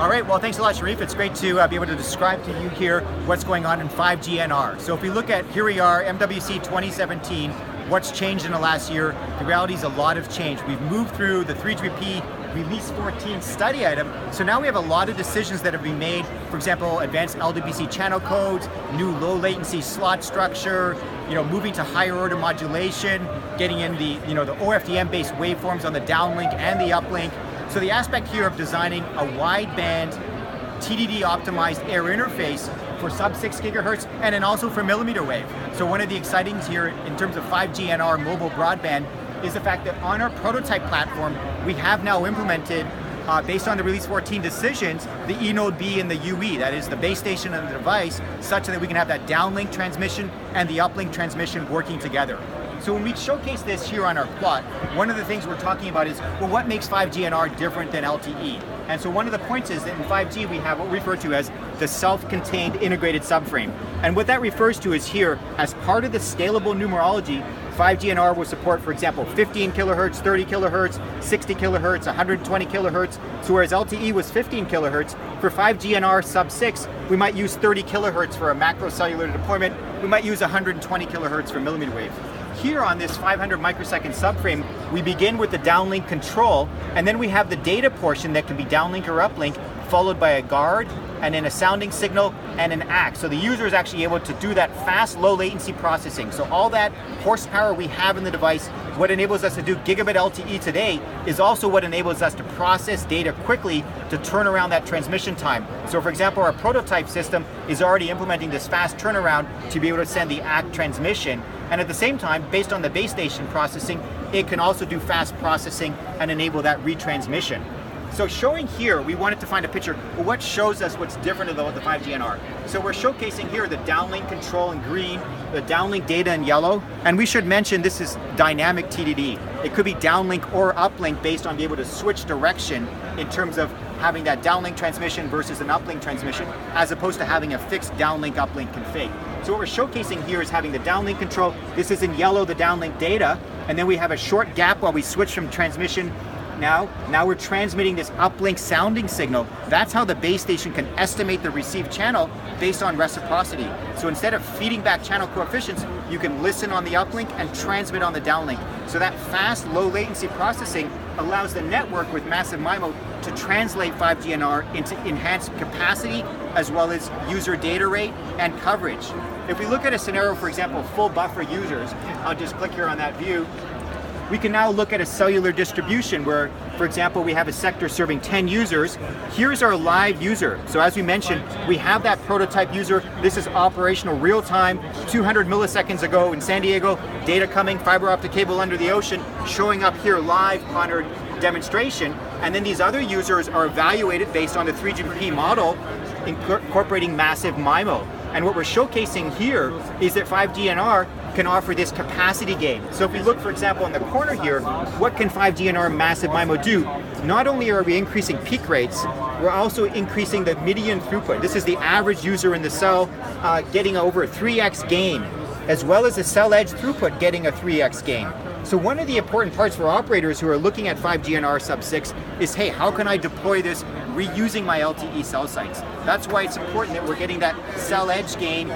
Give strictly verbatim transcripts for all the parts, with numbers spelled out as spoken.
All right, well, thanks a lot, Sharif. It's great to uh, be able to describe to you here what's going on in five G N R. So if we look at, here we are, M W C twenty seventeen, what's changed in the last year? The reality is a lot of change. We've moved through the three G P P Release fourteen study item, so now we have a lot of decisions that have been made, for example, advanced L D P C channel codes, new low latency slot structure, you know, moving to higher order modulation, getting in the, you know, the O F D M based waveforms on the downlink and the uplink. So the aspect here of designing a wideband T D D optimized air interface for sub six gigahertz and then also for millimeter wave. So one of the exciting things here in terms of five G N R mobile broadband is the fact that on our prototype platform, we have now implemented, uh, based on the Release fourteen decisions, the eNodeB and the U E, that is the base station and the device, such that we can have that downlink transmission and the uplink transmission working together. So when we showcase this here on our plot, one of the things we're talking about is, well, what makes five G N R different than L T E? And so one of the points is that in five G, we have what we refer to as the self-contained integrated subframe. And what that refers to is here, as part of the scalable numerology, five G N R will support, for example, fifteen kilohertz, thirty kilohertz, sixty kilohertz, one hundred twenty kilohertz. So whereas L T E was fifteen kilohertz, for five G N R sub six, we might use thirty kilohertz for a macrocellular deployment. We might use one hundred twenty kilohertz for millimeter wave. Here on this five hundred microsecond subframe, we begin with the downlink control, and then we have the data portion that can be downlink or uplink, followed by a guard, and then a sounding signal, and an A C K. So the user is actually able to do that fast, low latency processing. So all that horsepower we have in the device, what enables us to do gigabit L T E today, is also what enables us to process data quickly to turn around that transmission time. So for example, our prototype system is already implementing this fast turnaround to be able to send the A C K transmission. And at the same time, based on the base station processing, it can also do fast processing and enable that retransmission. So showing here, we wanted to find a picture of what shows us what's different about the five G N R. So we're showcasing here the downlink control in green, the downlink data in yellow, and we should mention this is dynamic T D D. It could be downlink or uplink based on being able to switch direction in terms of having that downlink transmission versus an uplink transmission, as opposed to having a fixed downlink uplink config. So what we're showcasing here is having the downlink control. This is in yellow, the downlink data, and then we have a short gap while we switch from transmission. Now, now we're transmitting this uplink sounding signal. That's how the base station can estimate the received channel based on reciprocity. So instead of feeding back channel coefficients, you can listen on the uplink and transmit on the downlink. So that fast, low latency processing allows the network with Massive MIMO to translate five G N R into enhanced capacity as well as user data rate and coverage. If we look at a scenario, for example, full buffer users, I'll just click here on that view. We can now look at a cellular distribution where, for example, we have a sector serving ten users. Here's our live user. So as we mentioned, we have that prototype user. This is operational real time, two hundred milliseconds ago in San Diego, data coming, fiber optic cable under the ocean, showing up here live on our demonstration. And then these other users are evaluated based on the three G P P model, incorporating Massive MIMO. And what we're showcasing here is that five G N R can offer this capacity gain. So if we look, for example, in the corner here, what can five G N R Massive MIMO do? Not only are we increasing peak rates, we're also increasing the median throughput. This is the average user in the cell uh, getting over a three X gain, as well as the cell edge throughput getting a three X gain. So one of the important parts for operators who are looking at five G N R sub six is, hey, how can I deploy this reusing my L T E cell sites? That's why it's important that we're getting that cell edge gain,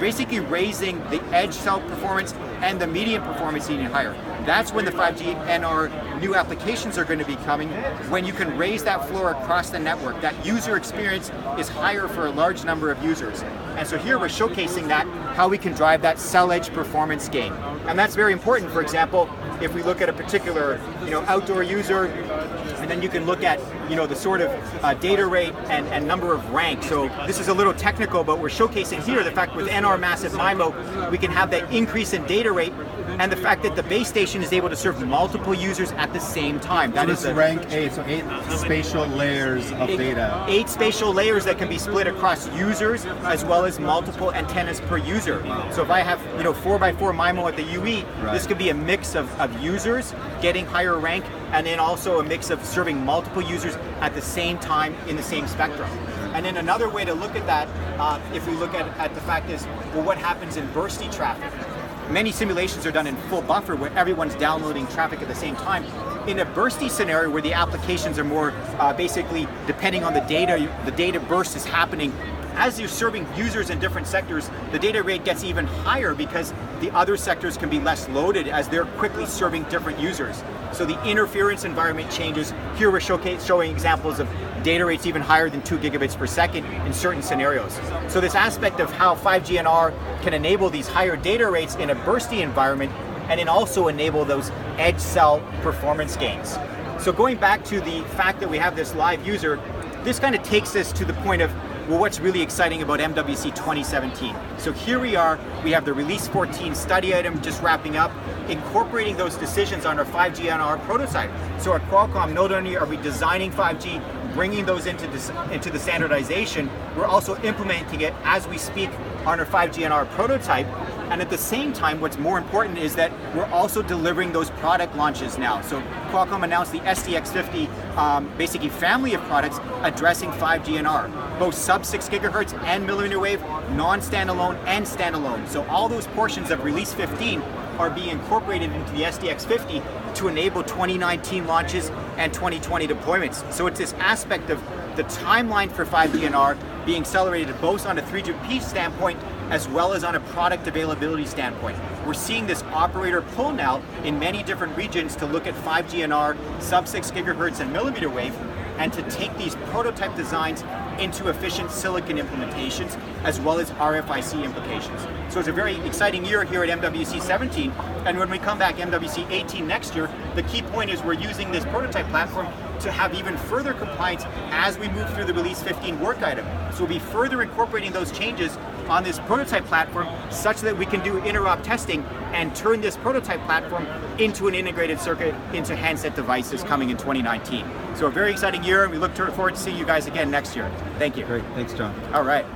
basically raising the edge cell performance and the median performance even higher. That's when the five G N R new applications are going to be coming, when you can raise that floor across the network. That user experience is higher for a large number of users. And so here we're showcasing that, how we can drive that cell edge performance gain. And that's very important. For example, if we look at a particular, you know, outdoor user, and then you can look at, you know, the sort of uh, data rate and, and number of rank. So this is a little technical, but we're showcasing here the fact with N R Massive MIMO, we can have that increase in data rate and the fact that the base station is able to serve multiple users at the same time. That so is a, rank eight, so eight spatial layers of eight, data. Eight spatial layers that can be split across users as well as multiple antennas per user. So if I have, you know, four by four MIMO at the U E, right, this could be a mix of, of users getting higher rank, and then also a mix of serving multiple users at the same time in the same spectrum. And then another way to look at that, uh, if we look at, at the fact is, well, what happens in bursty traffic? Many simulations are done in full buffer where everyone's downloading traffic at the same time. in a bursty scenario where the applications are more uh, basically depending on the data, the data burst is happening. As you're serving users in different sectors, the data rate gets even higher because the other sectors can be less loaded as they're quickly serving different users. So the interference environment changes. Here we're showcase, showing examples of data rates even higher than two gigabits per second in certain scenarios. So this aspect of how five G N R can enable these higher data rates in a bursty environment and then also enable those edge cell performance gains. So going back to the fact that we have this live user, this kind of takes us to the point of, well, what's really exciting about M W C twenty seventeen. So here we are, we have the release fourteen study item just wrapping up, incorporating those decisions on our five G N R prototype. So at Qualcomm, not only are we designing five G, bringing those into, this, into the standardization, we're also implementing it as we speak on our five G N R prototype. And at the same time, what's more important is that we're also delivering those product launches now. So Qualcomm announced the S D X fifty um, basically family of products addressing five G N R, both sub six gigahertz and millimeter wave, non-standalone and standalone. So all those portions of release fifteen are being incorporated into the S D X fifty to enable twenty nineteen launches and twenty twenty deployments. So it's this aspect of the timeline for five G N R being accelerated both on a three G P P standpoint as well as on a product availability standpoint. We're seeing this operator pull now in many different regions to look at five G N R, sub six gigahertz and millimeter wave, and to take these prototype designs into efficient silicon implementations as well as R F I C implications. So it's a very exciting year here at M W C seventeen, and when we come back M W C eighteen next year, the key point is we're using this prototype platform to have even further compliance as we move through the release fifteen work item. So we'll be further incorporating those changes on this prototype platform such that we can do interop testing and turn this prototype platform into an integrated circuit into handset devices coming in twenty nineteen. So a very exciting year, and we look forward to seeing you guys again next year. Thank you. Great, thanks John. All right.